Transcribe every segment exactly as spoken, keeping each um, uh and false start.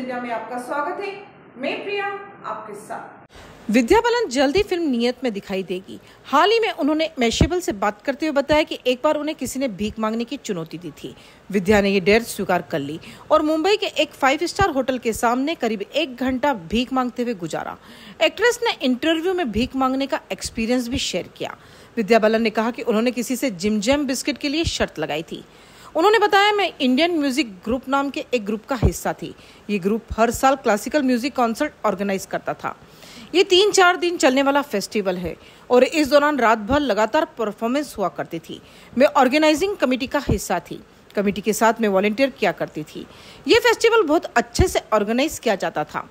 India में आपका स्वागत है। मैं प्रिया आपके साथ। विद्या बालन जल्दी फिल्म नियत में दिखाई देगी। हाल ही में उन्होंने मैशेबल से बात करते हुए बताया कि एक बार उन्हें किसी ने भीख मांगने की चुनौती दी थी। विद्या ने ये डेर स्वीकार कर ली और मुंबई के एक फाइव स्टार होटल के सामने करीब एक घंटा भीख मांगते हुए गुजारा। एक्ट्रेस ने इंटरव्यू में भीख मांगने का एक्सपीरियंस भी शेयर किया। विद्या बालन ने कहा कि उन्होंने किसी से जिम जैम बिस्किट के लिए शर्त लगाई थी। उन्होंने बताया, मैं इंडियन म्यूजिक ग्रुप नाम के एक ग्रुप का हिस्सा थी। ये ग्रुप हर साल क्लासिकल म्यूजिक कॉन्सर्ट ऑर्गेनाइज करता था। ये तीन चार दिन चलने वाला फेस्टिवल है और इस दौरान रात भर लगातार परफॉर्मेंस हुआ करती थी। मैं ऑर्गेनाइजिंग कमेटी का हिस्सा थी। कमेटी के साथ मैं वॉलंटियर किया करती थी। ये फेस्टिवल बहुत अच्छे से ऑर्गेनाइज किया जाता था।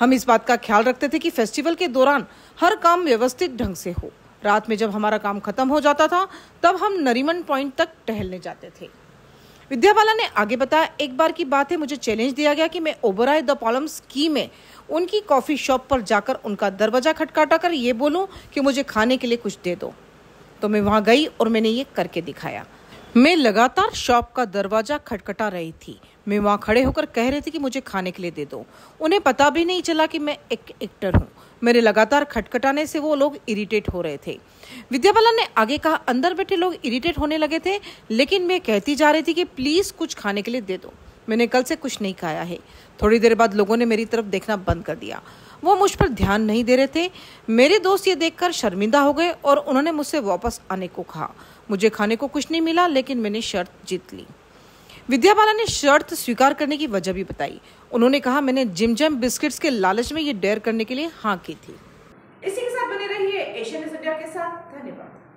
हम इस बात का ख्याल रखते थे कि फेस्टिवल के दौरान हर काम व्यवस्थित ढंग से हो। रात में जब हमारा काम खत्म हो जाता था तब हम नरीमन पॉइंट तक टहलने जाते थे। विद्या बालन ने आगे बताया, एक बार की बात है, मुझे चैलेंज दिया गया कि मैं ओबराय द पाल्म्स की में उनकी कॉफी शॉप पर जाकर उनका दरवाजा खटखटा कर ये बोलूं कि मुझे खाने के लिए कुछ दे दो। तो मैं वहां गई और मैंने ये करके दिखाया। मैं लगातार शॉप का दरवाजा खटखटा रही थी। मैं वहां खड़े होकर कह रही थी कि मुझे खाने के लिए दे दो। उन्हें पता भी नहीं चला कि मैं एक एक्टर हूँ। मेरे लगातार खटखटाने से वो लोग इरिटेट हो रहे थे। विद्या बालन ने आगे कहा, अंदर बैठे लोग इरिटेट होने लगे थे, लेकिन मैं कहती जा रही थी कि प्लीज़ कुछ खाने के लिए दे दो। मैंने कल से कुछ नहीं खाया है। थोड़ी देर बाद लोगों ने मेरी तरफ देखना बंद कर दिया। वो मुझ पर ध्यान नहीं दे रहे थे। मेरे दोस्त ये देखकर शर्मिंदा हो गए और उन्होंने मुझसे वापस आने को कहा। मुझे खाने को कुछ नहीं मिला, लेकिन मैंने शर्त जीत ली। विद्या बालन ने शर्त स्वीकार करने की वजह भी बताई। उन्होंने कहा, मैंने जिम जैम बिस्किट्स के लालच में ये डेयर करने के लिए हाँ की थी। इसी के साथ बने रहिए एशिया न्यूज़ इंडिया के साथ। धन्यवाद।